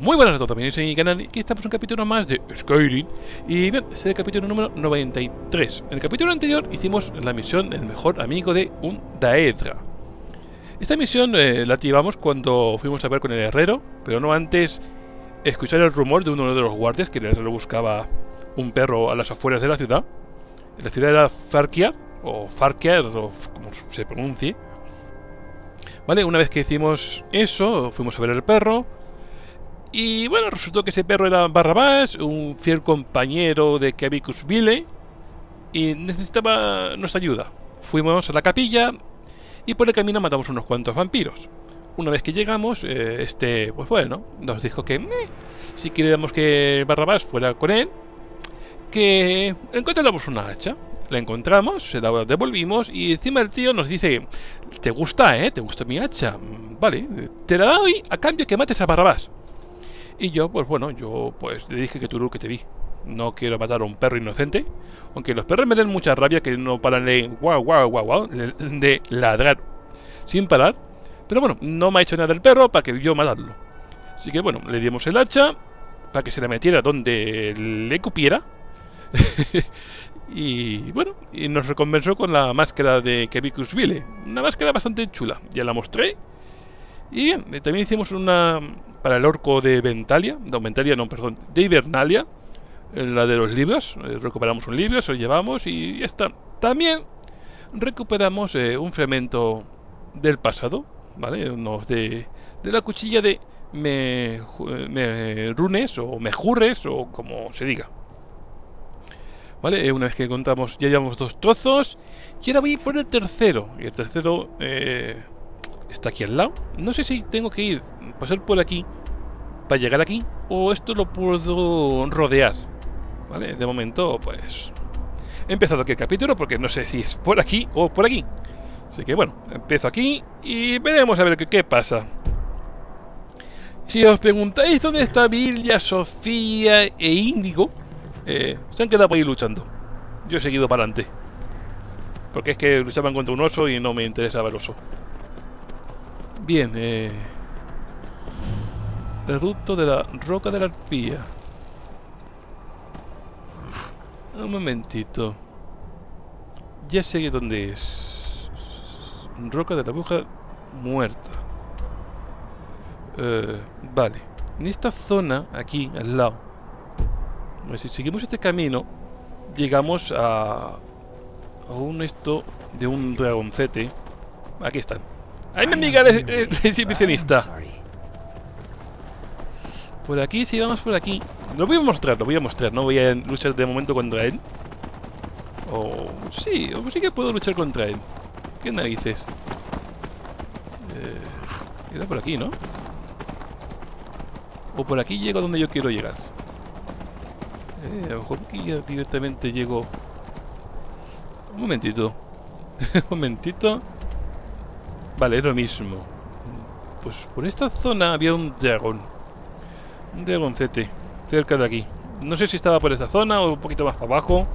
Muy buenas a todos, bienvenidos a mi canal. Aquí estamos en un capítulo más de Skyrim. Y bien, es el capítulo número 93. En el capítulo anterior hicimos la misión El mejor amigo de un Daedra. Esta misión la activamos cuando fuimos a ver con el herrero, pero no antes escuchar el rumor de uno de los guardias que el herrero buscaba un perro a las afueras de la ciudad. La ciudad era Farquhar, o como se pronuncie. Vale, una vez que hicimos eso, fuimos a ver el perro. Y bueno, resultó que ese perro era Barrabás, un fiel compañero de Clavicus Vile, y necesitaba nuestra ayuda. Fuimos a la capilla y por el camino matamos unos cuantos vampiros. Una vez que llegamos, pues bueno, nos dijo que si queríamos que Barrabás fuera con él, que encontráramos una hacha. La encontramos, se la devolvimos y encima el tío nos dice: te gusta, te gusta mi hacha, vale, te la doy a cambio que mates a Barrabás. Y yo, pues bueno, le dije que tú que te vi. No quiero matar a un perro inocente. Aunque los perros me den mucha rabia, que no paran de guau, guau, guau, guau, de ladrar sin parar. Pero bueno, no me ha hecho nada el perro para que yo matarlo. Así que bueno, le dimos el hacha para que se la metiera donde le cupiera. Y bueno, y nos recompensó con la máscara de Clavicus Vile. Una máscara bastante chula. Ya la mostré. Y bien, también hicimos una para el orco de Hibernalia, la de los libros. Recuperamos un libro, se lo llevamos y ya está. También recuperamos un fragmento del pasado, ¿vale? De la cuchilla de Merunes o Mejurres o como se diga. Vale, una vez que contamos, ya llevamos dos trozos y ahora voy por el tercero. Y el tercero está aquí al lado. No sé si tengo que ir, pasar por aquí para llegar aquí, o esto lo puedo rodear. Vale, de momento pues he empezado aquí el capítulo porque no sé si es por aquí o por aquí. Así que bueno, empiezo aquí y veremos a ver qué pasa. Si os preguntáis dónde está Vilja, Sofía e Índigo, se han quedado por ahí luchando. Yo he seguido para adelante porque es que luchaban contra un oso y no me interesaba el oso. Bien, reducto de la roca de la arpía. Un momentito. Ya sé dónde es. Roca de la bruja muerta. Vale. En esta zona, aquí, al lado. Si seguimos este camino, llegamos a un esto de un dragoncete. Aquí están. ¡Ay, mi amiga es exhibicionista! Por aquí, si vamos por aquí. Lo voy a mostrar. No voy a luchar de momento contra él. Sí que puedo luchar contra él. ¿Qué narices? Era por aquí, ¿no? O por aquí llego donde yo quiero llegar. A lo mejor aquí ya directamente llego. Un momentito. Un momentito. Vale, es lo mismo. Pues por esta zona había un dragón. Un dragoncete. Cerca de aquí. No sé si estaba por esta zona o un poquito más abajo.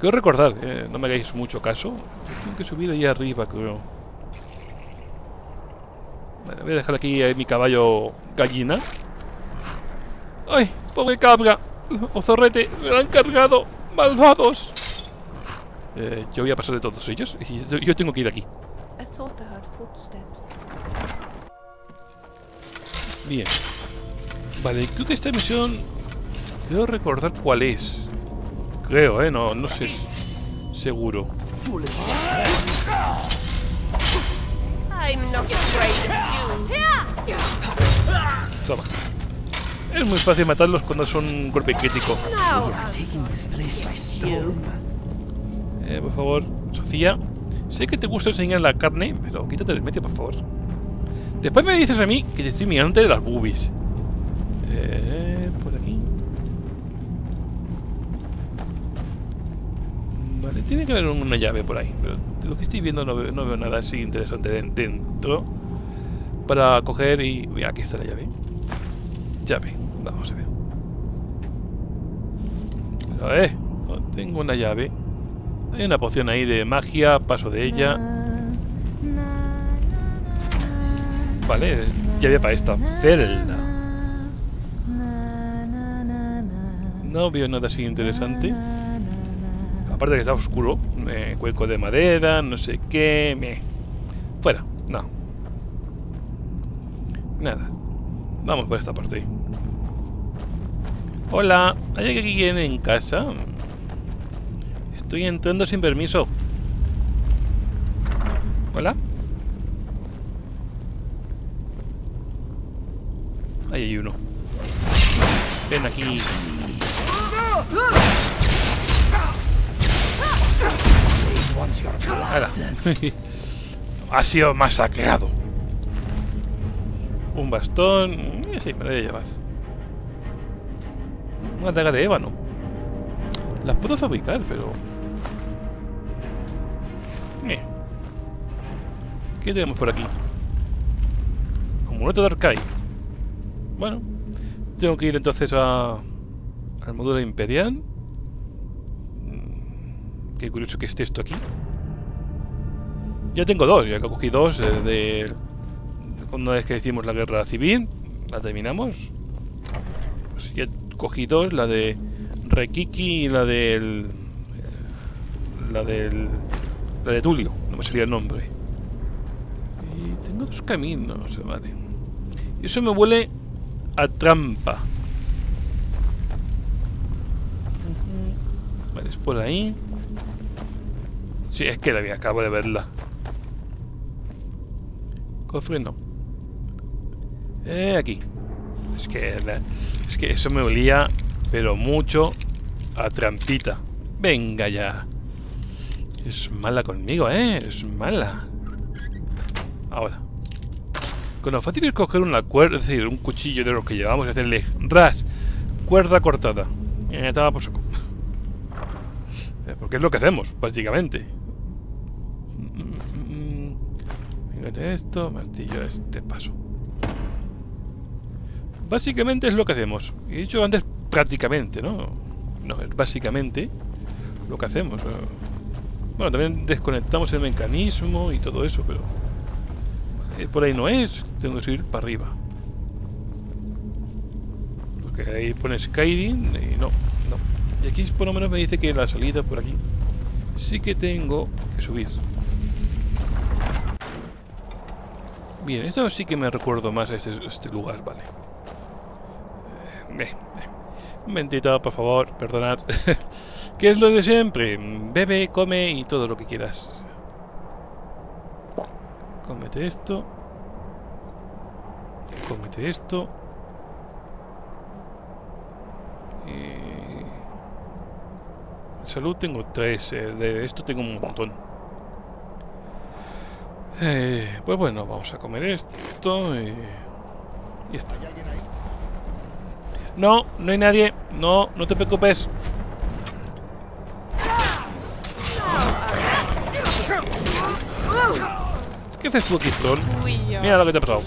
Quiero recordar, no me hagáis mucho caso. Tengo que subir ahí arriba, creo. Vale, voy a dejar aquí a mi caballo gallina. ¡Ay! ¡Pobre cabra! ¡O zorrete! ¡Me lo han cargado! ¡Malvados! Yo voy a pasar de todos ellos. Y yo tengo que ir aquí. Bien. Vale, creo que esta misión... Quiero recordar cuál es. Creo, no sé. Seguro. Toma. Es muy fácil matarlos cuando son un golpe crítico. Por favor, Sofía. Sé que te gusta enseñar la carne, pero quítate el medio, por favor. Después me dices a mí que te estoy mirando de las boobies. Por aquí. Vale, tiene que haber una llave por ahí, pero de lo que estoy viendo no veo nada así interesante dentro. Para coger y... aquí está la llave. Llave, vamos a ver. Pero no tengo una llave. Hay una poción ahí de magia, paso de ella. Vale, llave para esta celda. No veo nada así interesante. Aparte que está oscuro. Cuenco de madera, no sé qué. Fuera, no. Nada. Vamos por esta parte. Hola, ¿hay alguien en casa? Estoy entrando sin permiso. Hola. Ahí hay uno. Ven aquí. Ahora. Ha sido masacrado. Un bastón. Sí, me lo voy a llevar. Una daga de ébano. Las puedo fabricar, pero... ¿Qué tenemos por aquí? Amuleto de Arkay. Bueno, tengo que ir entonces a... Armadura Imperial. Qué curioso que esté esto aquí. Ya tengo dos, ya cogí dos de... Una vez que hicimos la guerra civil, la terminamos. Pues ya cogí dos, la de Rekiki y la del... La de Tulio, no me salía el nombre. Y tengo dos caminos, vale. Y eso me huele a trampa. Vale, es por ahí. Sí, es que la vi, acabo de verla. Cofre no. Aquí. Es que eso me olía, pero mucho, a trampita. Venga ya. Es mala conmigo, es mala. Ahora. Con lo fácil es coger una cuerda, es decir, un cuchillo de los que llevamos y hacerle ras, cuerda cortada. Estaba por saco. Porque es lo que hacemos, básicamente. Fíjate esto, martillo, este paso. Básicamente es lo que hacemos. He dicho antes prácticamente, ¿no? No, es básicamente lo que hacemos. Bueno, también desconectamos el mecanismo y todo eso, pero... Por ahí no es, tengo que subir para arriba. Porque ahí pone Skyrim y no, no. Y aquí por lo menos me dice que la salida por aquí. Sí que tengo que subir. Bien, esto sí que me recuerdo más a este lugar, vale. Mentita, por favor, perdonad. Que es lo de siempre. Bebe, come y todo lo que quieras. Cómete esto. Cómete esto. Salud tengo 3. De esto tengo un montón. Pues bueno, vamos a comer esto. Y está. No, no hay nadie. No, no te preocupes. ¿Qué haces tú aquí, troll? Mira lo que te ha pasado.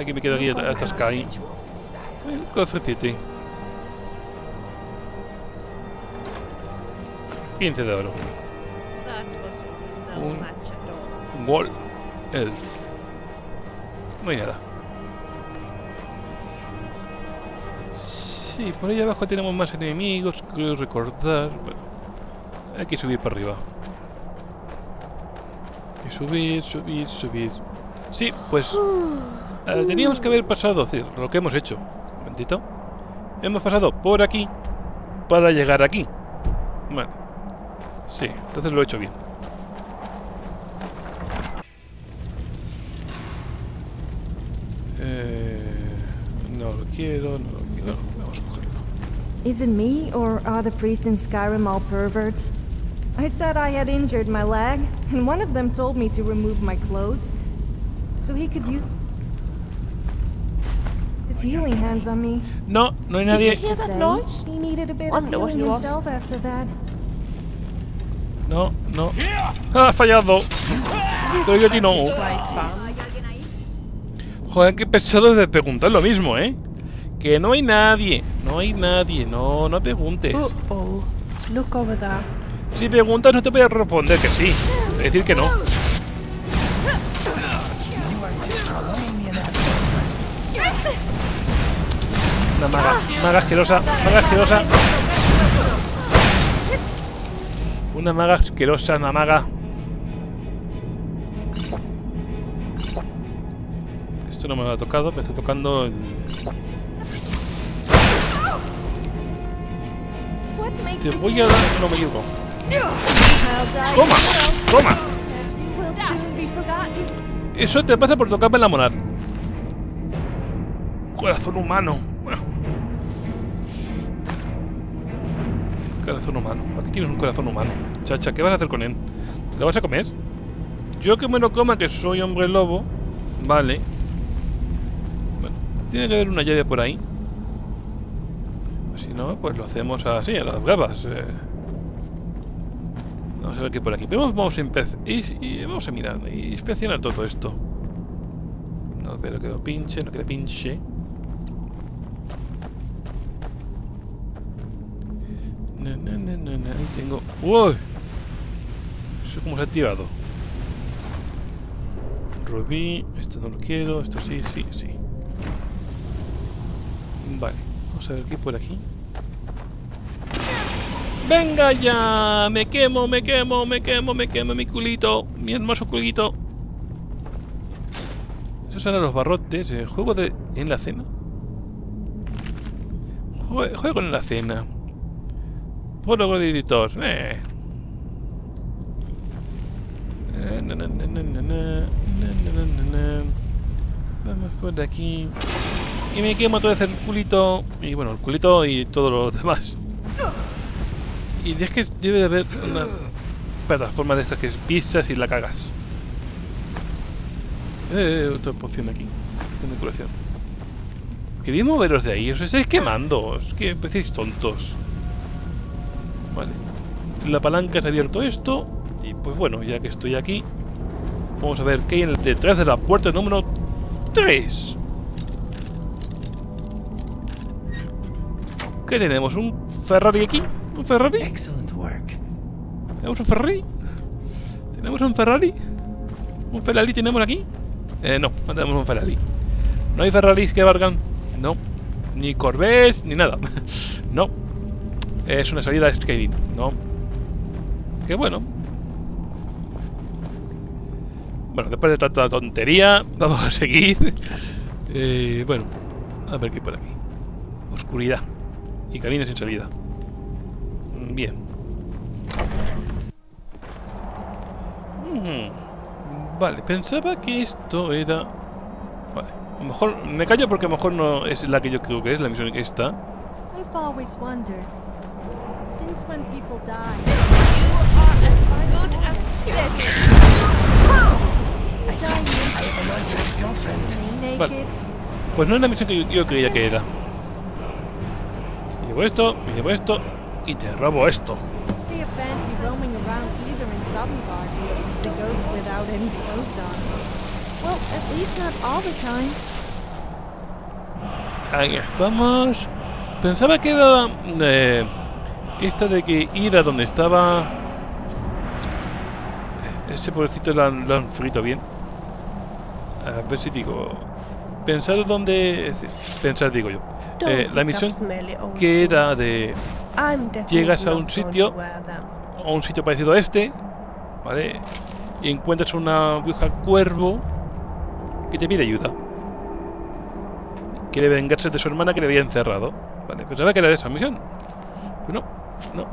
Aquí me quedo aquí hasta Sky. El cofrecito. 15 de oro. Un Wall Elf. No hay nada. Sí, por ahí abajo tenemos más enemigos, creo recordar. Bueno, hay que subir para arriba. Subir, subir, subir. Sí, pues teníamos que haber pasado, es decir, lo que hemos hecho. Un momentito. Hemos pasado por aquí para llegar aquí. Vale. Sí, entonces lo he hecho bien. No lo quiero, no lo quiero. Vamos a cogerlo. ¿Es it me or are the priests in Skyrim all perverts? I said I had injured my leg, and one of them told me to remove my clothes, so he could use his healing hands on me. No, no hay nadie. Did you hear that noise? He needed a bit of healing himself after that. No, no. Ha fallado. Pero yo a ti no. Joder, qué pesado de preguntar lo mismo, Que no hay nadie, no hay nadie, no, no preguntes. Look over there. Si preguntas no te voy a responder que sí, decir que no. una maga. Maga asquerosa, maga asquerosa. Una maga asquerosa, una maga. Esto no me lo ha tocado, me está tocando el... Te voy a dar un ombligo. ¡Toma! ¡Toma! Eso te pasa por tocarme la moral. Corazón humano. Bueno. Corazón humano. Aquí tienes un corazón humano. Chacha, ¿qué vas a hacer con él? ¿Te lo vas a comer? Yo que me lo coma, que soy hombre lobo. Vale. Bueno, tiene que haber una llave por ahí. Si no, pues lo hacemos así, a las bravas. Vamos a ver qué por aquí. Pero vamos a vamos a mirar y inspeccionar todo esto. No, pero que lo pinche, no que lo pinche. Ahí tengo... ¡Uy! Eso es como se ha activado. Rubí, esto no lo quiero, esto sí, sí, sí. Vale. Vamos a ver qué por aquí. ¡Venga ya! ¡Me quemo, me quemo, me quemo, me quemo mi culito! ¡Mi hermoso culito! Esos eran los barrotes. Juego de... en la cena. Juego en la cena. Juego de editor. Vamos por aquí. Y me quemo todo el culito. Y bueno, el culito y todo lo demás. Y es que debe de haber una plataforma de estas que pisas y la cagas. Otra poción aquí. Poción de curación. Queréis moveros de ahí, os estáis quemando. Es que parecéis tontos. Vale. La palanca se ha abierto esto. Y pues bueno, ya que estoy aquí, vamos a ver qué hay detrás de la puerta número 3. ¿Qué tenemos? ¿Un Ferrari aquí? ¿Un Ferrari? Excellent work. ¿Tenemos un Ferrari? ¿Tenemos un Ferrari? ¿Un Ferrari tenemos aquí? No, no tenemos un Ferrari. No hay Ferraris que valgan. No. Ni Corvettes, ni nada. No. Es una salida de skating. No. Qué bueno. Bueno, después de tanta tontería, vamos a seguir. Bueno, a ver qué hay por aquí. Oscuridad. Y camino sin salida. Bien. Vale, pensaba que esto era... Vale, a lo mejor... Me callo porque a lo mejor no es la que yo creo que es, la misión que está. Vale. Pues no es la misión que yo creía que era. Esto, me llevo esto y te robo esto. Ahí estamos. Pensaba que era esta de que ir a donde estaba. Ese pobrecito lo han frito bien. A ver si digo. Pensar donde. Pensar, digo yo. La misión que era de... Llegas a un sitio parecido a este, ¿vale? Y encuentras una vieja cuervo que te pide ayuda. Quiere vengarse de su hermana que le había encerrado. Vale, pensaba que era esa misión. Pero no, no.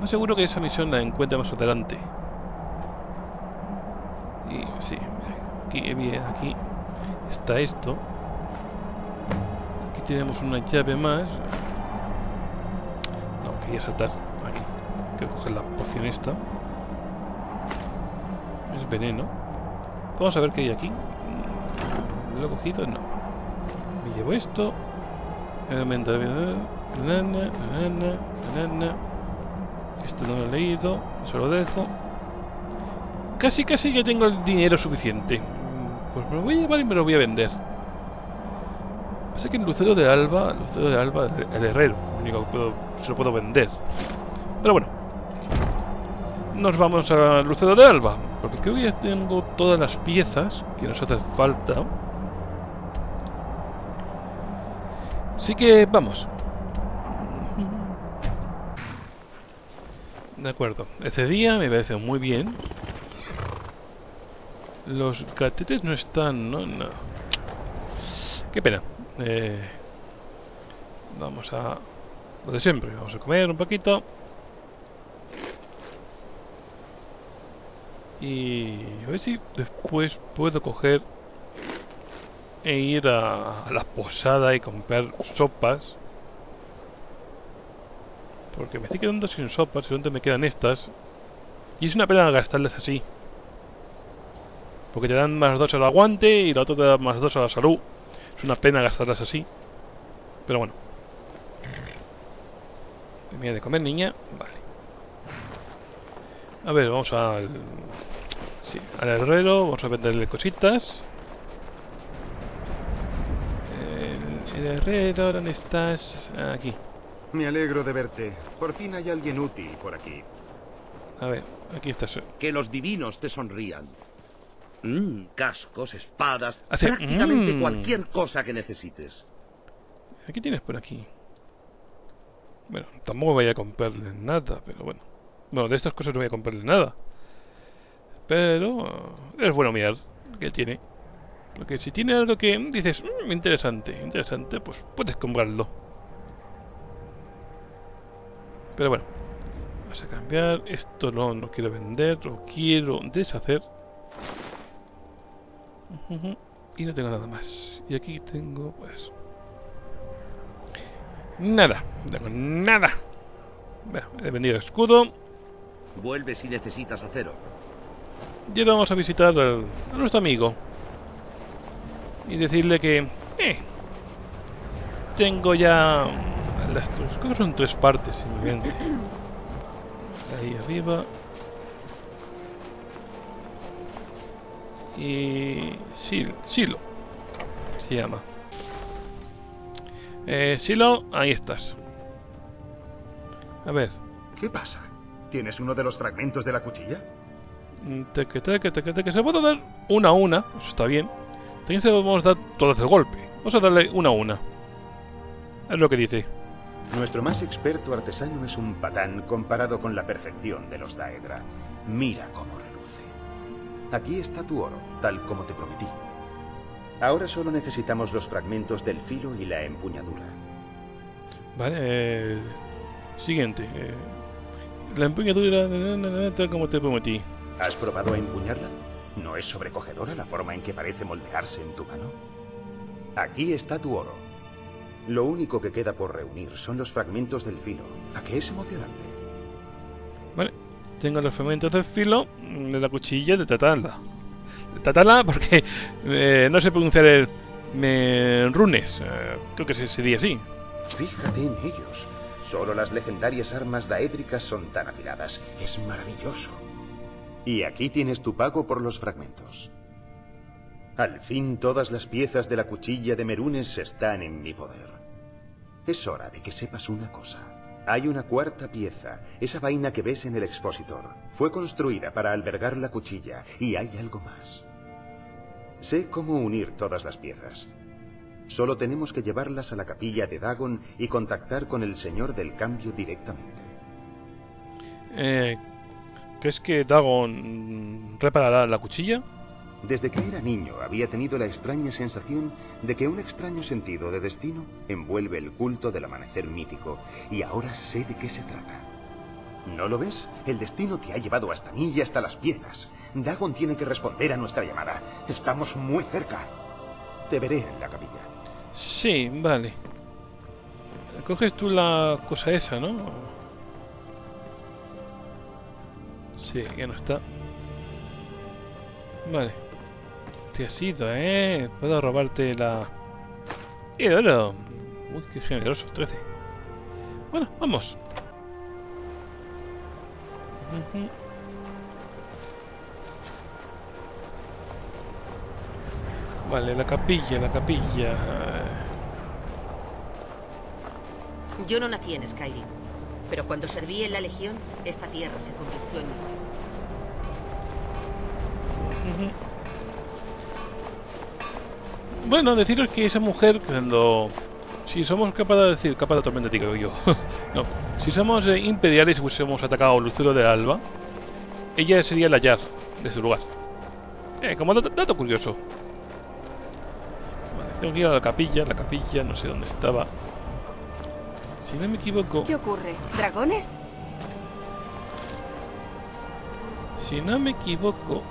No seguro que esa misión la encuentre más adelante. Y sí, aquí está esto. Tenemos una llave más. No, quería saltar aquí. Hay que coger la poción esta. Es veneno. Vamos a ver qué hay aquí. ¿Lo he cogido? No. Me llevo esto. Esto no lo he leído. Se lo dejo. Casi, casi ya tengo el dinero suficiente. Pues me lo voy a llevar y me lo voy a vender. Sé que en Lucero de Alba, el herrero, único que se lo puedo vender. Pero bueno, nos vamos a Lucero de Alba, porque creo que ya tengo todas las piezas que nos hacen falta. Así que vamos. De acuerdo. Este día me parece muy bien. Los gatetes no están, ¿no? No. Qué pena. Vamos a... lo de siempre. Vamos a comer un poquito. Y... a ver si después puedo coger... e ir a la posada y comprar sopas. Porque me estoy quedando sin sopas, solamente me quedan estas. Y es una pena gastarlas así. Porque te dan más 2 al aguante y la otra te da más 2 a la salud. Es una pena gastarlas así. Pero bueno. Termina de comer, niña. Vale. A ver, vamos al... sí, al herrero. Vamos a venderle cositas. El herrero, ¿dónde estás? Aquí. Me alegro de verte. Por fin hay alguien útil por aquí. A ver, aquí estás. Que los divinos te sonrían. Cascos, espadas, prácticamente cualquier cosa que necesites. ¿Qué tienes por aquí? Bueno, tampoco voy a comprarle nada, pero bueno. Bueno, de estas cosas no voy a comprarle nada. Pero es bueno mirar qué tiene. Porque si tiene algo que dices, interesante, interesante, pues puedes comprarlo. Pero bueno, vamos a cambiar. Esto no lo quiero vender, lo quiero deshacer. Y no tengo nada más. Y aquí tengo, pues... nada, no tengo nada. Bueno, he vendido el escudo. Vuelve si necesitas acero. Y ahora vamos a visitar a nuestro amigo. Y decirle que... tengo ya... las tres... creo que son tres partes, simplemente. Ahí arriba. Y... Silo. Se llama. Silo, ahí estás. A ver. ¿Qué pasa? ¿Tienes uno de los fragmentos de la cuchilla? Que se puede dar una a una. Eso está bien. También se vamos a dar todos de golpe. Vamos a darle una a una. Es lo que dice. Nuestro más experto artesano es un patán comparado con la perfección de los Daedra. Mira cómo reluce. Aquí está tu oro, tal como te prometí. Ahora solo necesitamos los fragmentos del filo y la empuñadura. Vale, siguiente. La empuñadura, tal como te prometí. ¿Has probado a empuñarla? ¿No es sobrecogedora la forma en que parece moldearse en tu mano? Aquí está tu oro. Lo único que queda por reunir son los fragmentos del filo. ¿A qué es emocionante? Vale, tengo los fragmentos del filo de la cuchilla de Tatala. Tatala porque no sé pronunciar el Merunes. Creo que sería así. Fíjate en ellos. Solo las legendarias armas daédricas son tan afiladas. Es maravilloso. Y aquí tienes tu pago por los fragmentos. Al fin todas las piezas de la cuchilla de Merunes están en mi poder. Es hora de que sepas una cosa. Hay una cuarta pieza, esa vaina que ves en el expositor. Fue construida para albergar la cuchilla y hay algo más. Sé cómo unir todas las piezas. Solo tenemos que llevarlas a la capilla de Dagon y contactar con el señor del cambio directamente. ¿Qué es que Dagon reparará la cuchilla? Desde que era niño había tenido la extraña sensación de que un extraño sentido de destino envuelve el culto del amanecer mítico, y ahora sé de qué se trata. ¿No lo ves? El destino te ha llevado hasta mí y hasta las piezas. Dagon tiene que responder a nuestra llamada. Estamos muy cerca. Te veré en la capilla. Sí, vale. Coges tú la cosa esa, ¿no? Sí, ya no está. Vale. Te has ido, ¿eh? Puedo robarte la... ¡el oro! Uy, qué generoso, 13. Bueno, vamos. Vale, la capilla, la capilla. Yo no nací en Skyrim, pero cuando serví en la Legión, esta tierra se convirtió en mi tierra. Bueno, deciros que esa mujer, cuando Si somos capaces de decir... Capa de tormenta, digo yo. No. Si somos imperiales y hubiésemos atacado Lucero de Alba, ella sería la Yar de su lugar. Como dato curioso. Vale, tengo que ir a la capilla, no sé dónde estaba. Si no me equivoco... ¿Qué ocurre? ¿Dragones? Si no me equivoco...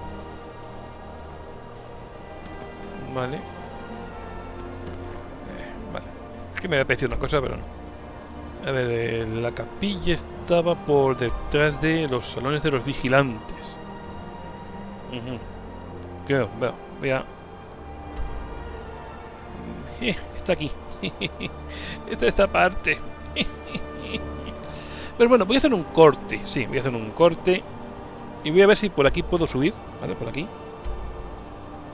Vale. Vale. Es que me había pedido una cosa, pero no. A ver, la capilla estaba por detrás de los salones de los vigilantes. Creo, bueno, voy a... está aquí. Esta es esta parte. Pero bueno, voy a hacer un corte. Sí, voy a hacer un corte. Y voy a ver si por aquí puedo subir. Vale, por aquí.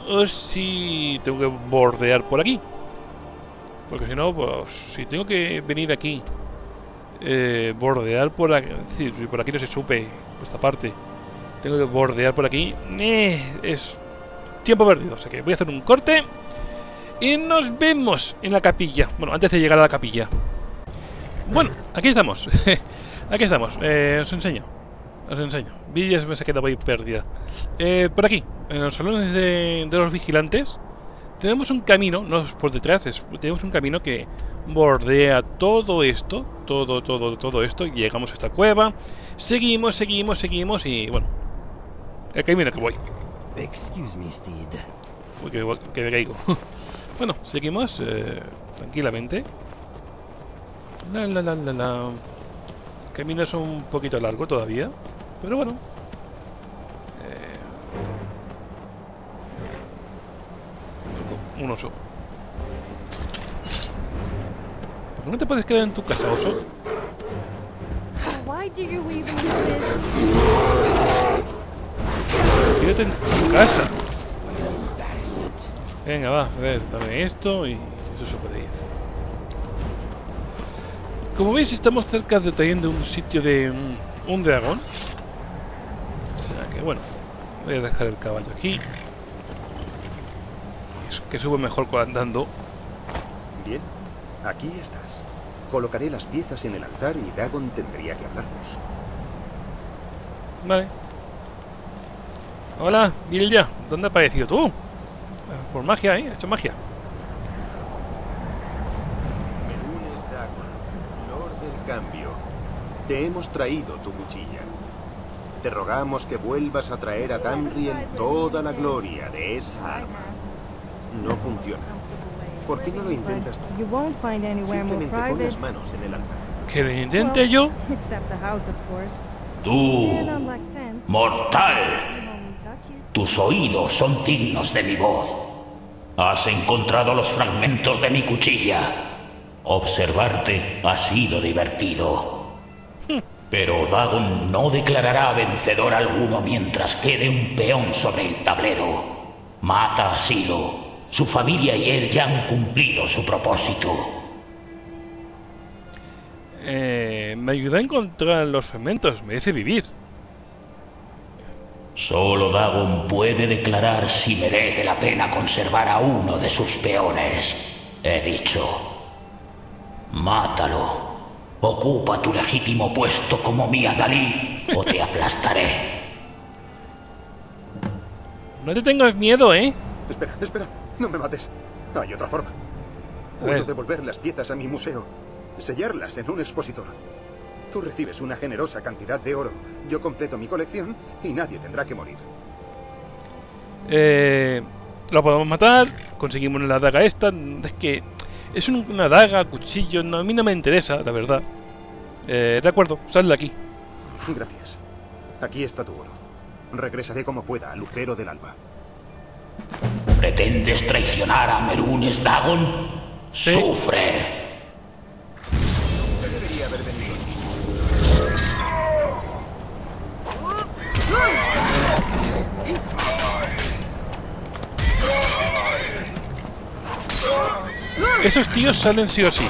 O si tengo que bordear por aquí. Porque si no, pues si tengo que venir aquí, bordear por aquí. Si por aquí no se supe, por esta parte, tengo que bordear por aquí. Es tiempo perdido. O sea que voy a hacer un corte. Y nos vemos en la capilla. Bueno, antes de llegar a la capilla. Bueno, aquí estamos. Aquí estamos. Os enseño. Os enseño. Villas me se queda muy perdida. Por aquí, en los salones de los vigilantes, tenemos un camino, no es por detrás, tenemos un camino que bordea todo esto, todo esto. Llegamos a esta cueva, seguimos y bueno, el camino que voy. Excuse me, Steed. Uy, que me caigo. Bueno, seguimos tranquilamente. El camino es un poquito largo todavía, pero bueno. Un oso. ¿Por qué no te puedes quedar en tu casa, oso? Quédate en tu casa. Venga, va, a ver, dame esto y eso se puede ir. Como veis, estamos cerca de trayendo un sitio de un dragón. O sea que bueno, voy a dejar el caballo aquí. Es que sube mejor andando. Bien, aquí estás. Colocaré las piezas en el altar y Dagon tendría que hablarnos. Vale. Hola, Vilja, ¿dónde has aparecido tú? Por magia, ¿eh? Has hecho magia. Te hemos traído tu cuchilla. Te rogamos que vuelvas a traer a Tamriel toda la gloria de esa arma. No funciona. ¿Por qué no lo intentas tú? Simplemente pon las manos en el altar. ¿Que lo intente yo? Tú, mortal, tus oídos son dignos de mi voz. Has encontrado los fragmentos de mi cuchilla. Observarte ha sido divertido. Pero Dagon no declarará vencedor alguno mientras quede un peón sobre el tablero. Mata a Silo. Su familia y él ya han cumplido su propósito. Me ayuda a encontrar los fragmentos. Me dice vivir. Solo Dagon puede declarar si merece la pena conservar a uno de sus peones. He dicho. Mátalo. Ocupa tu legítimo puesto como mi Adalí o te aplastaré. No te tengas miedo, ¿eh? Espera, espera, no me mates. No hay otra forma. Puedo devolver las piezas a mi museo, sellarlas en un expositor. Tú recibes una generosa cantidad de oro, yo completo mi colección y nadie tendrá que morir. Lo podemos matar, conseguimos la daga esta, es que... Es una daga, cuchillo, no, a mí no me interesa, la verdad. De acuerdo, sal de aquí. Gracias. Aquí está tu oro. Regresaré como pueda a Lucero del Alba. ¿Pretendes traicionar a Merunes Dagon? ¿Sí? ¡Sufre! Debería haber venido. Esos tíos salen sí o sí.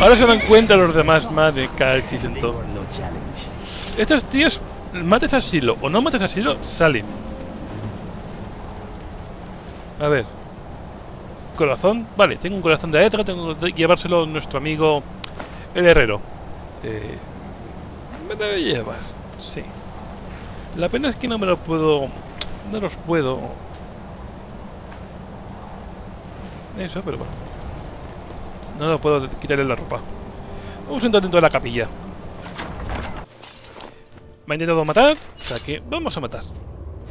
Ahora se dan cuenta los demás, madre calchis en todo. Estos tíos, mates a Silo o no mates a Silo, salen. A ver. Corazón. Vale, tengo un corazón de Aetra. Tengo que llevárselo a nuestro amigo el herrero. Me lo llevas. Sí. La pena es que no me lo puedo... No los puedo... Eso, pero bueno. No lo puedo quitarle la ropa. Vamos a entrar dentro de la capilla. Me ha intentado matar, o sea que vamos a matar.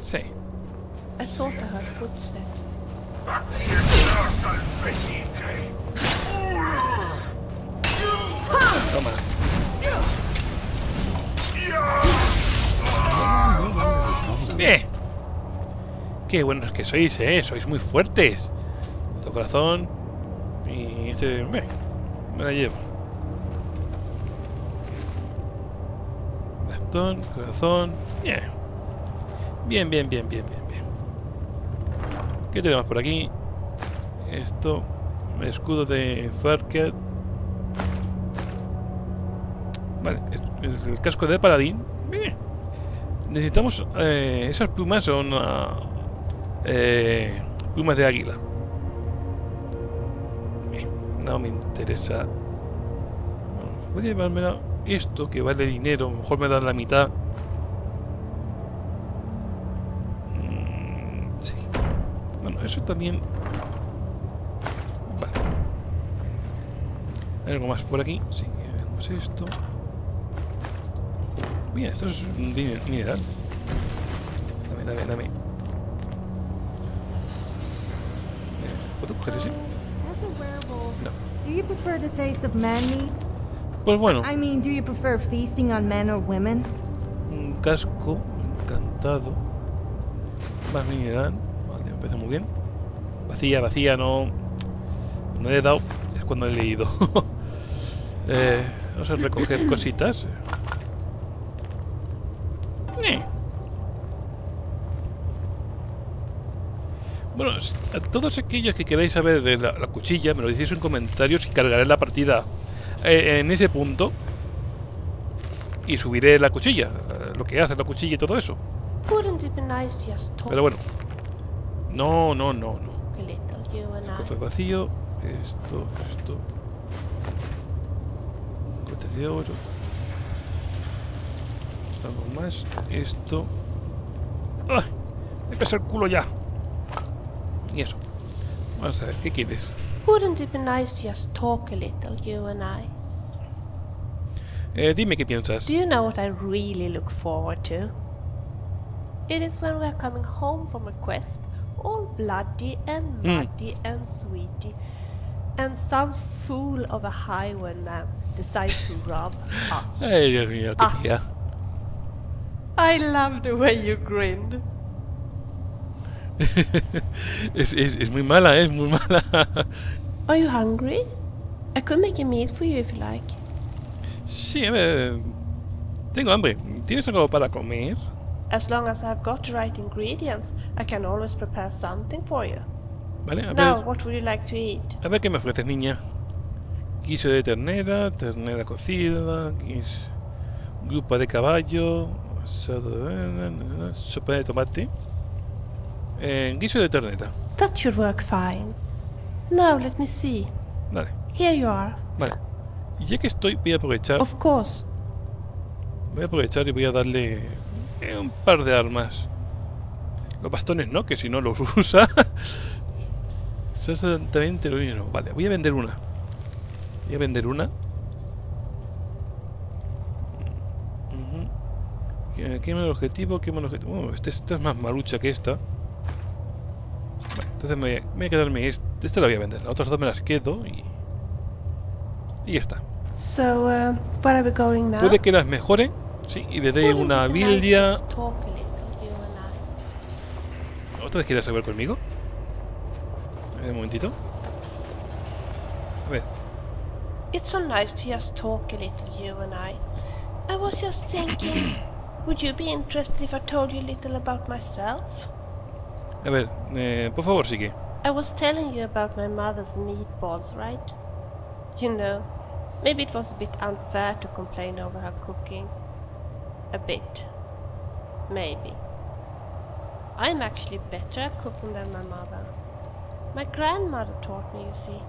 Sí. Toma. Bien. Qué buenos que sois, sois muy fuertes. Otro corazón. Y este... Bien. Me la llevo. Bastón, corazón. Bien. Bien. ¿Qué tenemos por aquí? Esto. Escudo de Farquhar. Vale, el casco de paladín. Bien. Necesitamos esas plumas son plumas de águila. Bien, no me interesa. Bueno, voy a llevármela. Esto que vale dinero, a lo mejor me dan la mitad. Sí. Bueno, eso también. Vale. ¿Hay algo más por aquí? Sí, vemos esto. Mira, esto es un mineral. Dame. ¿Puedo coger ese? No. Pues bueno. Un casco encantado. Más mineral. Vale, empezó muy bien. Vacía, no. No le he dado. Es cuando he leído. Vamos a recoger cositas. Bueno, a todos aquellos que queráis saber de la cuchilla, me lo decís en comentarios y cargaré la partida en ese punto y subiré la cuchilla, lo que hace la cuchilla y todo eso. Pero bueno, no. El cofre vacío, esto. Cote de oro. Algo más, esto. ¡Ah! Me pesa el culo ya. Y eso. Vamos a ver, ¿qué quieres? Dime qué piensas. Do you know what I really look forward to? It is when we are coming home from a quest, all bloody and muddy and sweaty, and some fool of a highwayman decides to rob us. Ay, Dios mío, qué tía. I love the way you grinned. Es muy mala, es muy mala. Are you hungry? I could make a meal for you if you like. Sí, tengo hambre. ¿Tienes algo para comer? As long as I've got the right ingredients, I can always prepare something for you. Vale, a ver. Now, what would you like to eat? A ver qué me ofreces, niña. Guiso de ternera, ternera cocida, grupa de caballo, sopa de tomate. Guiso de ternera. That should work fine. Now let me see. Vale. Here you are. Vale. Ya que estoy, voy a aprovechar. Of course. Voy a aprovechar y voy a darle un par de armas. Los bastones no, que si no los usa. Exactamente lo mismo. Vale, voy a vender una. Quema el objetivo, esta es más malucha que esta. Vale, entonces me voy a quedarme esta la voy a vender, las otras dos me las quedo y ya está. Puede que las mejore, sí, y le dé una Vilja. ¿Otra vez quieres hablar conmigo? A ver, un momentito. A ver. It's so nice to just talk a little, you and I. I was just thinking, would you be interested if I told you a little about myself? A ver, por favor, sigue. I was telling you about my mother's meatballs, right? You know, maybe it was a bit unfair to complain over her cooking. A bit. Maybe. I'm actually better at cooking than my mother. My grandmother taught me, you see.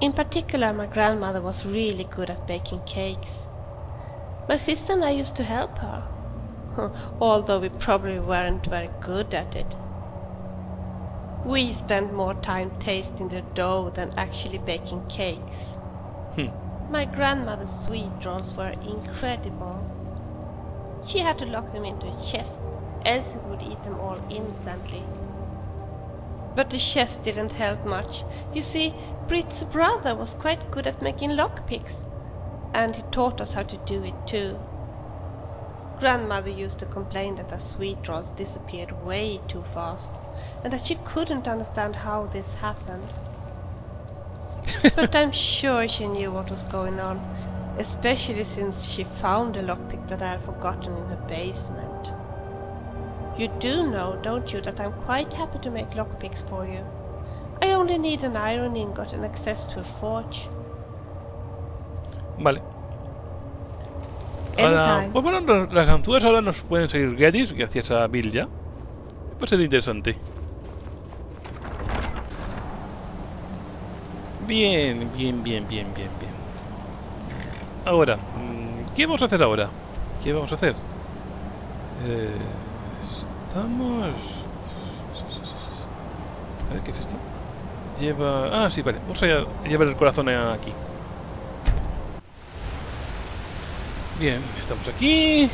In particular, my grandmother was really good at baking cakes. My sister and I used to help her, although we probably weren't very good at it. We spent more time tasting the dough than actually baking cakes. My grandmother's sweet rolls were incredible. She had to lock them into a chest, else we would eat them all instantly. But the chest didn't help much. You see, Britt's brother was quite good at making lockpicks, and he taught us how to do it too. Grandmother used to complain that her sweet rolls disappeared way too fast, and that she couldn't understand how this happened. But I'm sure she knew what was going on, especially since she found a lockpick that I had forgotten in her basement. You do know, don't you, that I'm quite happy to make lockpicks for you. I only need an iron ingot and access to a forge. Vale. Ahora, pues bueno, las ganzúas ahora nos pueden seguir gratis gracias a Vilja. Va a ser interesante. Bien. Ahora, ¿qué vamos a hacer ahora? ¿Qué vamos a hacer? Estamos... A ver, ¿qué es esto? Lleva... Ah, sí, vale. Vamos a llevar el corazón aquí. Bien, estamos aquí.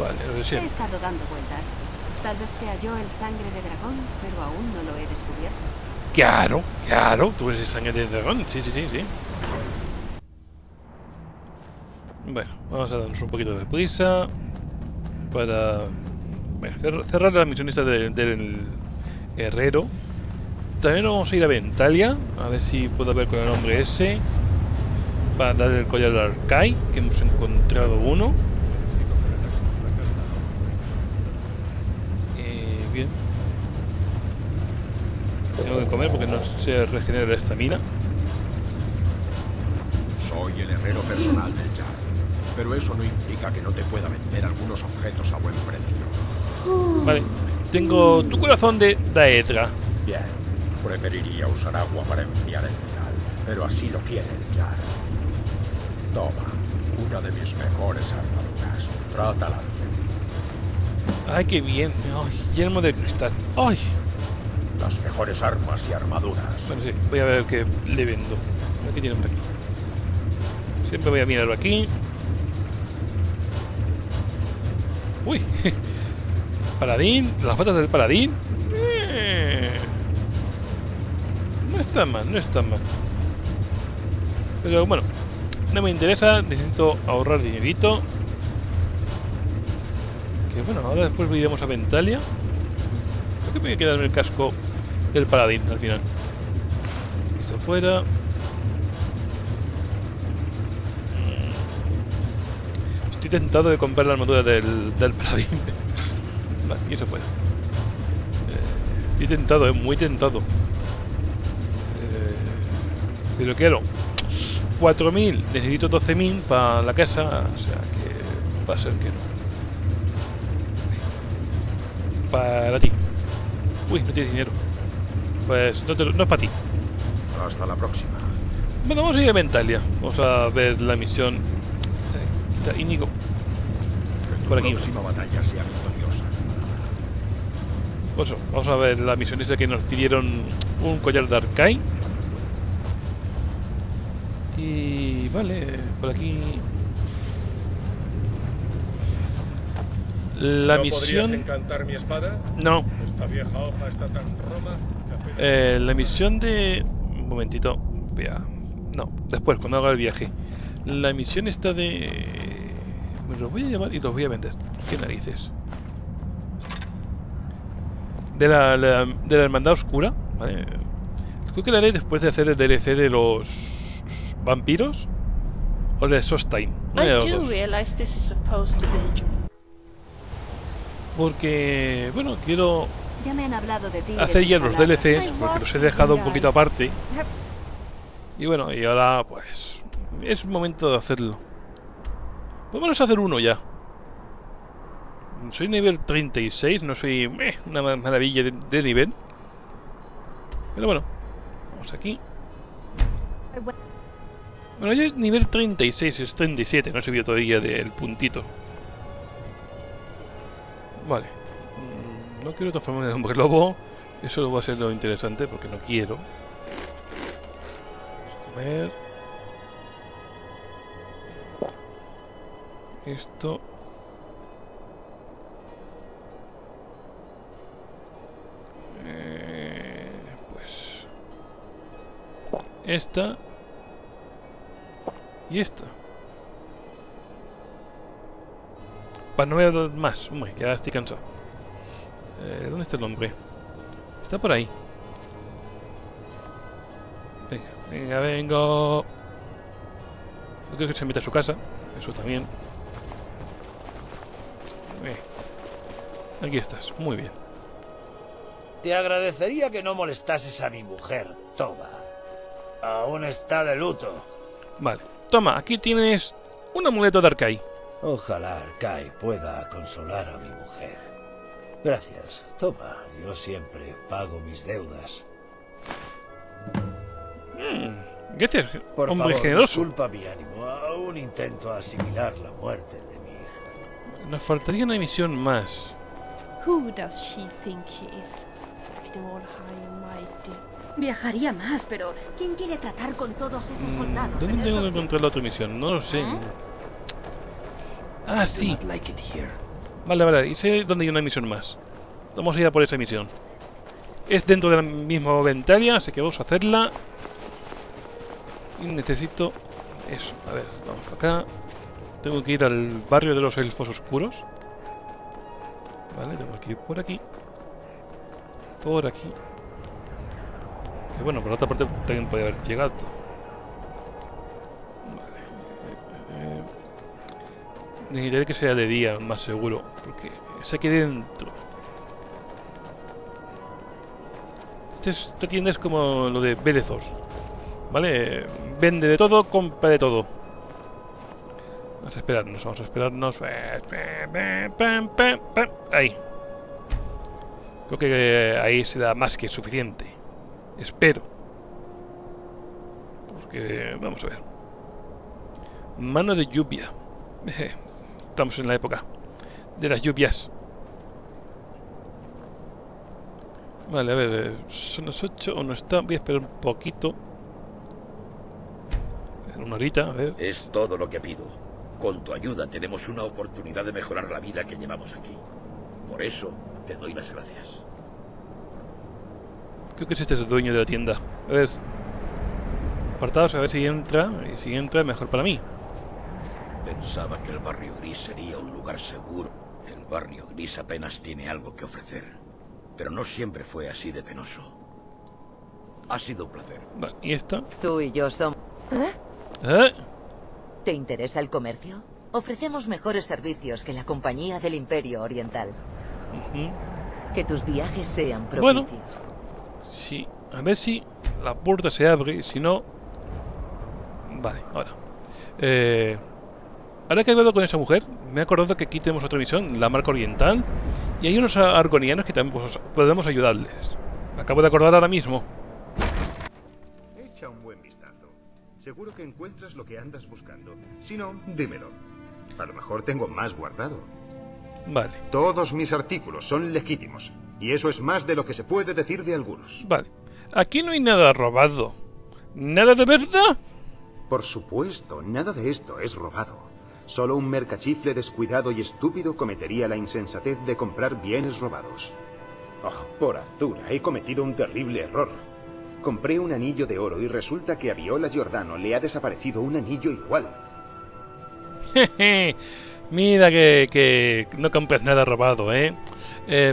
Vale, lo deseo. He estado dando vueltas. Tal vez sea yo el sangre de dragón, pero aún no lo he descubierto. Claro, claro, tú eres el sangre de dragón. Sí. Bueno, vamos a darnos un poquito de prisa para cerrar la misión esta del herrero. También vamos a ir a Ventalia, a ver si puedo hablar con el hombre ese para dar el collar al Arkay, que hemos encontrado uno. Bien, tengo que comer porque no se regenera la estamina. Soy el herrero personal del Jarl, pero eso no implica que no te pueda vender algunos objetos a buen precio. Vale, tengo tu corazón de Daedra. Bien, preferiría usar agua para enfriar el metal, pero así lo quiere el Jarl. Toma, una de mis mejores armaduras, trátala bien. Ay, qué bien, ay, yelmo de cristal, ay. Las mejores armas y armaduras. Bueno, sí, voy a ver qué le vendo. ¿Qué tiene por aquí? Siempre voy a mirarlo aquí. Uy, paladín, las patas del paladín. No está mal. Pero bueno, no me interesa, necesito ahorrar dinerito. Que bueno, ahora después iremos a Ventalia. Creo que me voy a quedar en el casco del paladín al final. Esto fuera. Estoy tentado de comprar la armadura del paladín. Vale, y eso fuera. Estoy tentado, muy tentado. Pero quiero 4.000, necesito 12.000 para la casa, o sea que va a ser que no. Para ti. Uy, no tienes dinero. Pues no es para ti. Hasta la próxima. Bueno, vamos a ir a Ventalia. Vamos a ver la misión. Índigo. Por aquí. Batalla sea victoriosa. Pues, vamos a ver la misión esa que nos pidieron un collar de Arkay. Y vale, por aquí. La misión. ¿Encantar mi espada? No. Esta vieja hoja está tan roma que la misión de. Un momentito. Vea. No, después, cuando haga el viaje. La misión está de... Me los voy a llamar y los voy a vender. ¿Qué narices? De la Hermandad Oscura. Vale. Creo que la haré después de hacer el DLC de los vampiros o de Sostain. Porque, bueno, quiero hacer ya los DLCs porque los he dejado un poquito aparte. Y bueno, y ahora pues... Es momento de hacerlo. Vámonos a hacer uno ya. Soy nivel 36, no soy una maravilla de nivel. Pero bueno, vamos aquí. Bueno, yo nivel 36, es 37, no he subido todavía del puntito. Vale. No quiero transformarme en hombre lobo. Eso va a ser lo interesante porque no quiero. Vamos a comer. Esto. Pues. Esta. Y esta. Para no ver más. Hombre, ya estoy cansado. ¿Dónde está el hombre? Está por ahí. Venga, venga, vengo. No creo que se meta a su casa. Eso también. Aquí estás, muy bien. Te agradecería que no molestases a mi mujer, Toba. Aún está de luto. Vale, toma, aquí tienes un amuleto de Arkay. Ojalá Arkay pueda consolar a mi mujer. Gracias, Toba. Yo siempre pago mis deudas. Gracias, por hombre favor, generoso. Disculpa mi ánimo, aún intento asimilar la muerte de mi hija. Nos faltaría una misión más. Who does she think she is? Viajaría más, pero ¿quién quiere tratar con todos esos soldados? ¿Dónde tengo que encontrar la otra misión? No lo sé. Ah, sí. Vale, vale, y sé dónde hay una misión más. Vamos a ir a por esa misión. Es dentro de la misma Ventalia, así que vamos a hacerla. Y necesito eso. A ver, vamos acá. Tengo que ir al barrio de los elfos oscuros. Vale, tengo que ir por aquí. Por aquí. Que bueno, por la otra parte también podría haber llegado. Vale. Necesitaré que sea de día, más seguro. Porque es aquí dentro. Esta tienda es como lo de Vélezos. Vale, vende de todo, compra de todo. Vamos a esperarnos, vamos a esperarnos. Ahí. Creo que ahí se da más que suficiente. Espero. Porque, vamos a ver. Mano de lluvia. Estamos en la época de las lluvias. Vale, a ver. Son las 8 o no está. Voy a esperar un poquito. Una horita, a ver. Es todo lo que pido. Con tu ayuda tenemos una oportunidad de mejorar la vida que llevamos aquí. Por eso te doy las gracias. Creo que este es el dueño de la tienda. A ver. Apartados, a ver si entra. Y si entra, mejor para mí. Pensaba que el barrio gris sería un lugar seguro. El barrio gris apenas tiene algo que ofrecer. Pero no siempre fue así de penoso. Ha sido un placer. Vale, ¿y esta? Tú y yo somos... ¿Eh? ¿Te interesa el comercio? Ofrecemos mejores servicios que la compañía del Imperio Oriental. Que tus viajes sean propicios. Bueno, sí, a ver si la puerta se abre y si no... Vale, ahora. Ahora que he hablado con esa mujer, me he acordado que aquí tenemos otra misión, la marca oriental. Y hay unos argonianos que también podemos ayudarles. Me acabo de acordar ahora mismo. Seguro que encuentras lo que andas buscando. Si no, dímelo. A lo mejor tengo más guardado. Vale. Todos mis artículos son legítimos. Y eso es más de lo que se puede decir de algunos. Vale. Aquí no hay nada robado. ¿Nada de verdad? Por supuesto, nada de esto es robado. Solo un mercachifle descuidado y estúpido cometería la insensatez de comprar bienes robados. Oh, por Azura, he cometido un terrible error. Compré un anillo de oro y resulta que a Viola Giordano le ha desaparecido un anillo igual. Mira que no compras nada robado, ¿eh?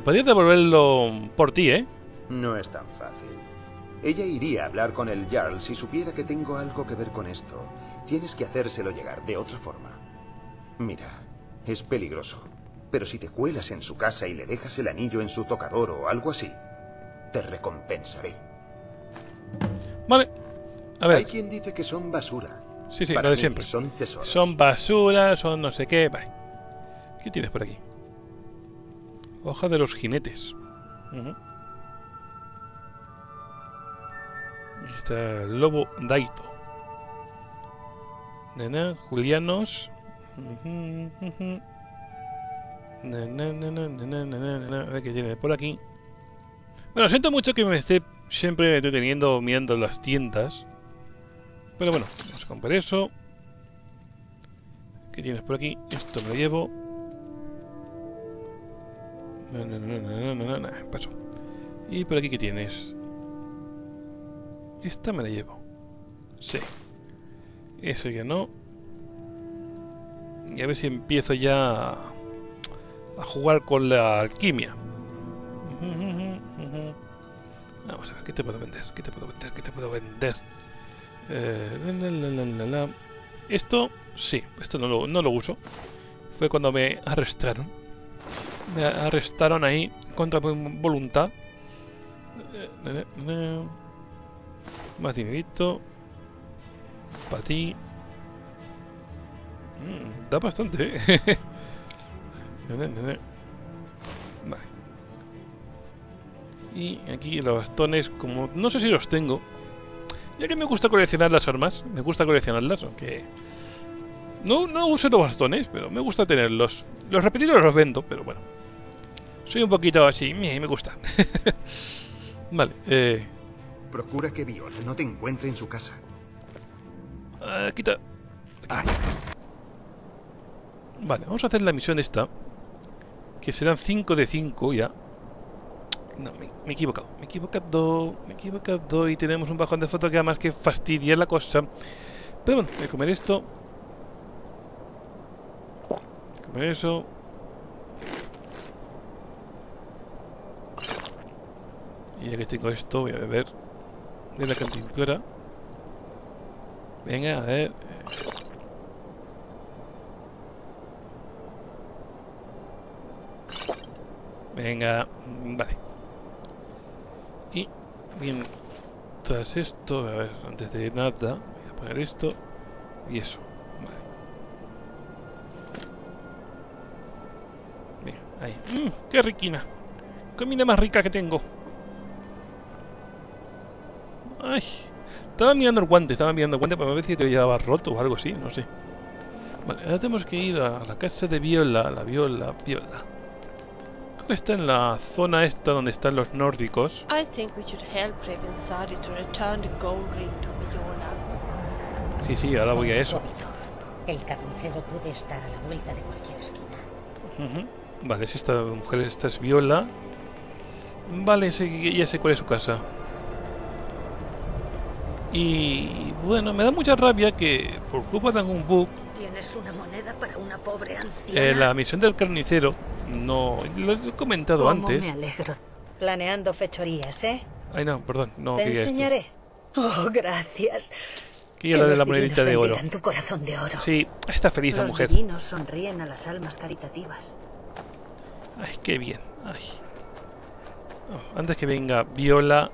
Podrías devolverlo por ti, ¿eh? No es tan fácil. Ella iría a hablar con el Jarl si supiera que tengo algo que ver con esto. Tienes que hacérselo llegar de otra forma. Mira, es peligroso. Pero si te cuelas en su casa y le dejas el anillo en su tocador o algo así, te recompensaré. Vale, a ver. Hay quien dice que son basura. Sí, sí, lo de siempre. Son tesoros. Son basura, son no sé qué. Vale. ¿Qué tienes por aquí? Hoja de los jinetes. Está el lobo Daito. Julianos. A ver qué tiene por aquí. Bueno, siento mucho que me esté siempre deteniendo mirando las tiendas. Pero bueno, vamos a comprar eso. ¿Qué tienes por aquí? Esto me lo llevo. Paso. ¿Y por aquí qué tienes? Esta me la llevo. Sí. Eso ya no. Y a ver si empiezo ya a jugar con la alquimia. Vamos a ver, ¿qué te puedo vender? ¿Qué te puedo vender? ¿Qué te puedo vender? Esto, sí, esto no lo uso. Fue cuando me arrestaron. Me arrestaron ahí contra mi voluntad. Más dinerito. Para ti. Da bastante, ¿eh? Vale. Y aquí los bastones, como no sé si los tengo. Ya que me gusta coleccionar las armas, me gusta coleccionarlas, aunque no uso los bastones, pero me gusta tenerlos. Los repetidos los vendo, pero bueno. Soy un poquito así, me gusta. Vale, Procura que Viola no te encuentre en su casa. Quita. Ay. Vale, vamos a hacer la misión esta. Que serán 5 de 5 ya. No, me he equivocado. Me he equivocado. Y tenemos un bajón de fotogramas que fastidia la cosa. Pero bueno, voy a comer esto. Voy a comer eso. Y ya que tengo esto, voy a beber de la cantimplora. Venga, a ver. Venga, vale. Y bien, tras esto, a ver, antes de nada, voy a poner esto y eso. Vale. Bien, ahí. ¡Qué riquina! Comida más rica que tengo. Ay, estaba mirando el guante, pero me parecía que ya estaba roto o algo así, no sé. Vale, ahora tenemos que ir a la casa de Viola, Viola. Creo que está en la zona esta donde están los nórdicos. Sí, sí, ahora voy a eso. El carnicero puede estar a la vuelta de cualquier esquina. Vale, es esta mujer, esta es Viola. Vale, ya sé cuál es su casa. Y bueno, me da mucha rabia que por culpa de algún bug. ¿Tienes una moneda para una pobre anciana? La misión del carnicero, no lo he comentado antes. Me alegro. Planeando fechorías, ¿eh? Ay, no, perdón, no te quería enseñaré. Esto. Oh, gracias. Que ya la de la monedita de oro. Tu corazón de oro. Sí, está feliz la mujer. Los divinos sonríen a las almas caritativas. Ay, qué bien. Ay. Oh, antes que venga Viola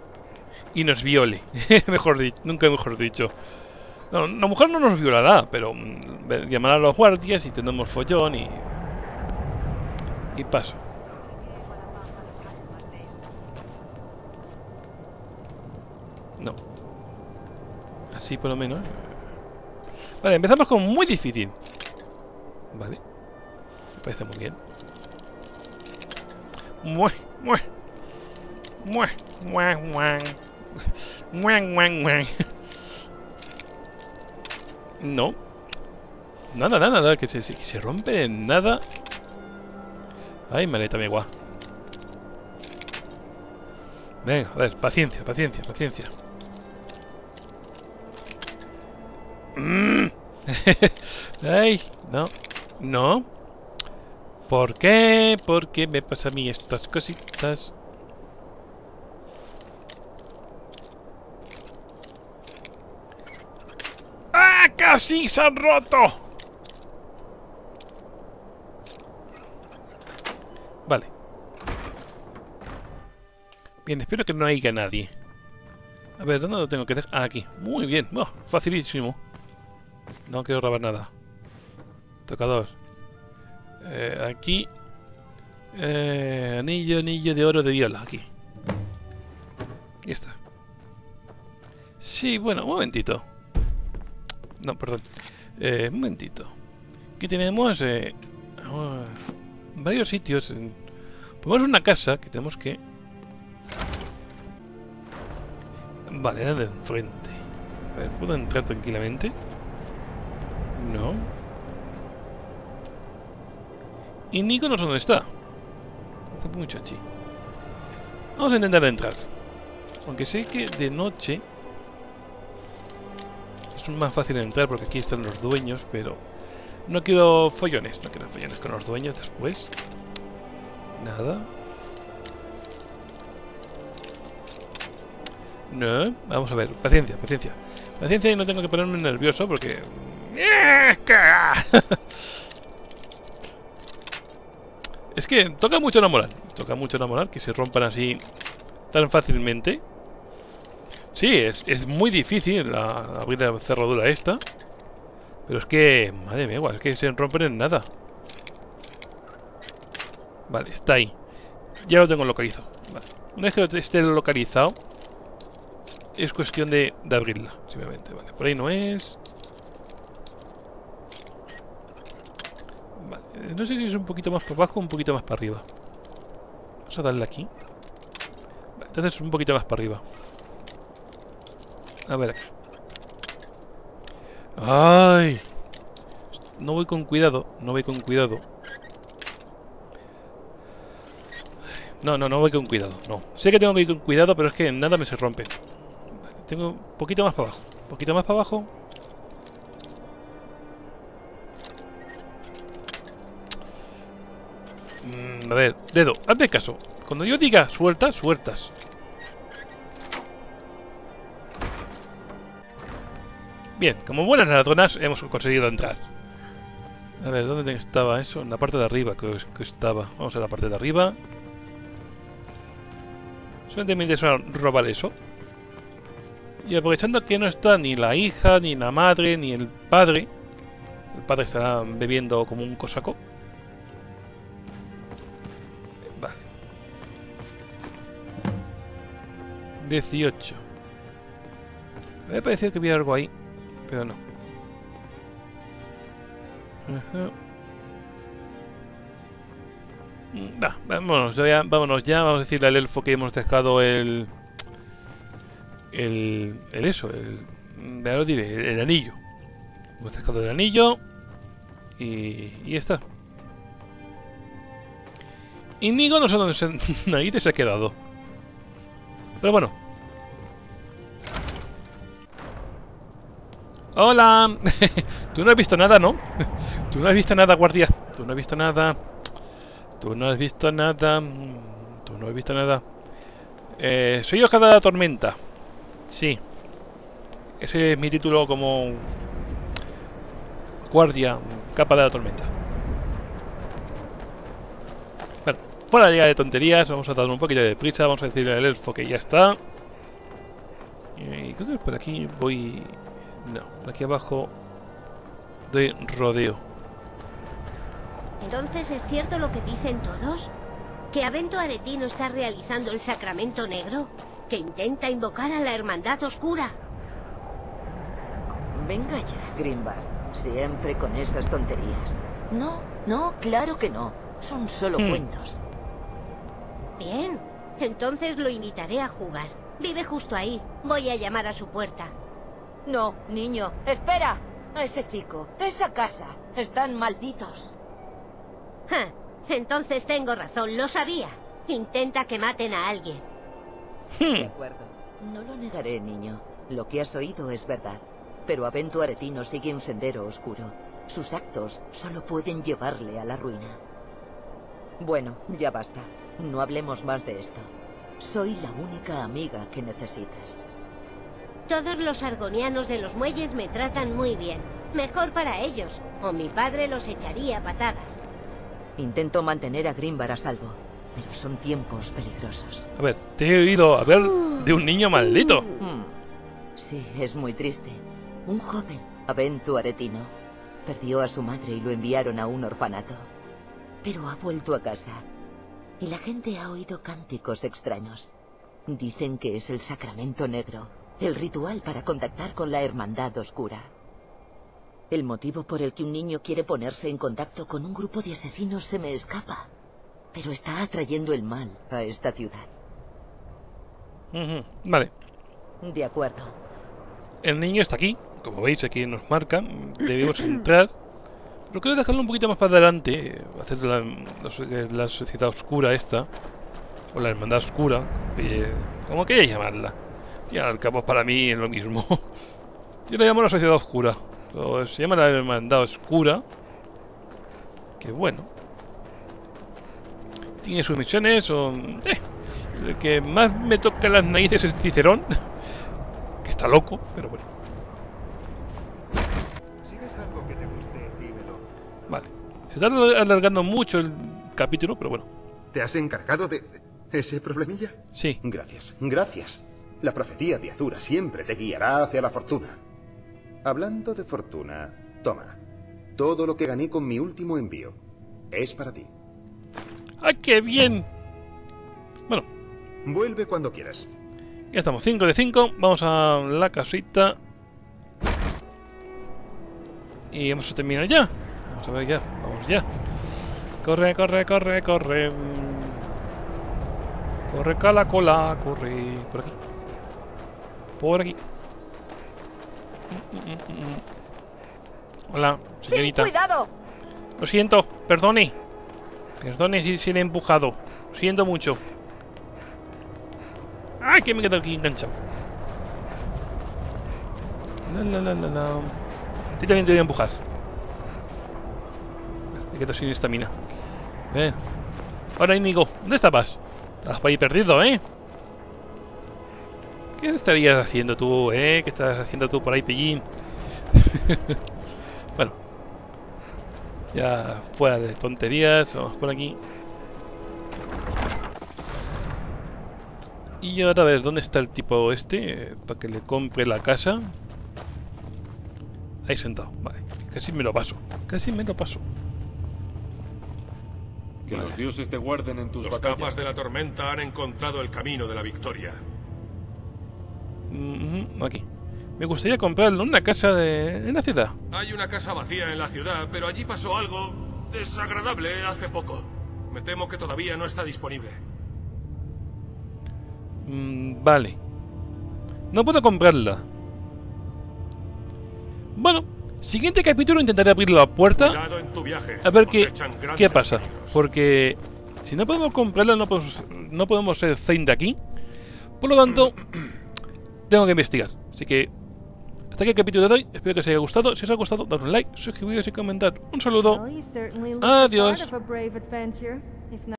y nos viole, mejor dicho, nunca mejor dicho. No, la mujer no nos violará, pero llamará a los guardias y tendremos follón y paso. No. Así por lo menos. Vale, empezamos con muy difícil. Vale. Me parece muy bien. No. Nada, que se rompe en nada. Ay, maleta mi guá. Venga, a ver, paciencia. Ay, no. ¿Por qué? ¿Por qué me pasa a mí estas cositas? ¡Casi se han roto! Vale. Bien, espero que no haya nadie. A ver, ¿dónde lo tengo que dejar? Ah, aquí. Muy bien. Oh, facilísimo. No quiero robar nada. Tocador. Aquí. Anillo de oro de Viola. Aquí. Ya está. Sí, bueno, un momentito. No, perdón. Un momentito. Aquí tenemos varios sitios. Podemos una casa que tenemos que... Vale, era de enfrente. A ver, ¿puedo entrar tranquilamente? No. Y Nico no sé dónde está. Hace mucho aquí. Vamos a intentar entrar. Aunque sé que de noche es más fácil entrar porque aquí están los dueños, pero no quiero follones. No quiero follones con los dueños después. Nada. No, vamos a ver, paciencia, paciencia. Paciencia y no tengo que ponerme nervioso porque... Es que toca mucho enamorar. Toca mucho enamorar que se rompan así tan fácilmente. Sí, es muy difícil abrir la cerradura esta. Pero es que... Madre mía, es que se rompen en nada. Vale, está ahí. Ya lo tengo localizado. Vale. Una vez que esté localizado, es cuestión de abrirla, simplemente. Vale, por ahí no es. Vale, no sé si es un poquito más para abajo o un poquito más para arriba. Vamos a darle aquí. Vale, entonces un poquito más para arriba. A ver acá. ¡Ay! No voy con cuidado, no voy con cuidado. No, no, no voy con cuidado, no. Sé que tengo que ir con cuidado, pero es que nada me se rompe. Tengo un poquito más para abajo. Un poquito más para abajo. A ver, dedo, hazme caso. Cuando yo diga suelta, sueltas. Bien, como buenas ladronas hemos conseguido entrar. A ver, ¿dónde estaba eso? En la parte de arriba que estaba. Vamos a la parte de arriba. Solamente me interesa robar eso. Y aprovechando que no está ni la hija, ni la madre, ni el padre. El padre estará bebiendo como un cosaco. Vale. 18. Me había parecido que había algo ahí, pero no. Ajá. Nah, vámonos ya, vamos a decirle al elfo que hemos dejado ya lo diré, el anillo. Hemos dejado el anillo. Y ya está. Índigo no sé dónde se ha quedado. Pero bueno. ¡Hola! Tú no has visto nada, ¿no? Tú no has visto nada, guardia. Tú no has visto nada. Tú no has visto nada. Tú no has visto nada. Soy Ojada de la Tormenta. Sí. Ese es mi título como guardia, capa de la tormenta. Bueno, fuera ya de tonterías. Vamos a dar un poquito de prisa. Vamos a decirle al elfo que ya está. Y creo que por aquí voy... No, por aquí abajo doy rodeo. Entonces, ¿es cierto lo que dicen todos? ¿Que Aventus Aretino está realizando el Sacramento Negro? Que intenta invocar a la Hermandad Oscura. Venga ya, Grimvar. Siempre con esas tonterías. No, no, claro que no. Son solo cuentos. Bien, entonces lo invitaré a jugar. Vive justo ahí. Voy a llamar a su puerta. No, niño, espera. A ese chico, esa casa, están malditos. Ja, entonces tengo razón, lo sabía. Intenta que maten a alguien. De acuerdo. No lo negaré, niño. Lo que has oído es verdad. Pero Aventus Aretino sigue un sendero oscuro. Sus actos solo pueden llevarle a la ruina. Bueno, ya basta. No hablemos más de esto. Soy la única amiga que necesitas. Todos los argonianos de los muelles me tratan muy bien. Mejor para ellos, o mi padre los echaría a patadas. Intento mantener a Grimvar a salvo. Pero son tiempos peligrosos. A ver, te he oído hablar de un niño maldito. Sí, es muy triste. Un joven, Aventus Aretino, perdió a su madre y lo enviaron a un orfanato. Pero ha vuelto a casa. Y la gente ha oído cánticos extraños. Dicen que es el Sacramento Negro El ritual para contactar con la Hermandad Oscura. El motivo por el que un niño quiere ponerse en contacto con un grupo de asesinos se me escapa. Pero está atrayendo el mal a esta ciudad. Vale. De acuerdo. El niño está aquí. Como veis, aquí nos marca. Debemos entrar. Pero quiero dejarlo un poquito más para adelante. Hacer la sociedad oscura esta. O la hermandad oscura. Como queréis llamarla. Y al cabo para mí es lo mismo. Yo la llamo la sociedad oscura. O se llama la hermandad oscura. Que bueno. Tiene sus misiones o... El que más me toca las narices es Cicerón. Que está loco, pero bueno. Vale. Se está alargando mucho el capítulo, pero bueno. ¿Te has encargado de ese problemilla? Sí. Gracias, gracias. La profecía de Azura siempre te guiará hacia la fortuna. Hablando de fortuna, toma. Todo lo que gané con mi último envío es para ti. ¡Ah, qué bien! Bueno. Vuelve cuando quieras. Ya estamos, 5 de 5. Vamos a la casita. Y vamos a terminar ya. Vamos a ver ya, vamos ya. Corre, corre, corre, corre. Corre, cala, cola, corre. Por aquí. Por aquí. Hola, señorita. Ten cuidado. Lo siento, perdone. Perdone si le he empujado. Lo siento mucho. ¡Ay, que me he quedado aquí enganchado! La, la, la, la. A ti también te voy a empujar. Me quedo sin estamina. Ahora, Índigo, ¿dónde estabas? Estabas por ahí perdido, ¿eh? ¿Qué estarías haciendo tú, eh? ¿Qué estás haciendo tú por ahí, pellín? Bueno. Ya fuera de tonterías. Vamos por aquí. Y ahora a ver, ¿dónde está el tipo este? Para que le compre la casa. Ahí sentado, vale. Casi me lo paso. Casi me lo paso. Que vale. Los dioses te guarden en tus batallas. Los capas de la tormenta han encontrado el camino de la victoria. Aquí. Me gustaría comprarlo en una casa en la ciudad. Hay una casa vacía en la ciudad, pero allí pasó algo desagradable hace poco. Me temo que todavía no está disponible. Vale. No puedo comprarla. Bueno, siguiente capítulo intentaré abrir la puerta. A ver qué pasa. Porque si no podemos comprarla, no podemos ser Zane de aquí. Por lo tanto, tengo que investigar. Así que hasta aquí el capítulo de hoy. Espero que os haya gustado. Si os ha gustado, dadle un like, suscribiros y comentar. Un saludo. Adiós.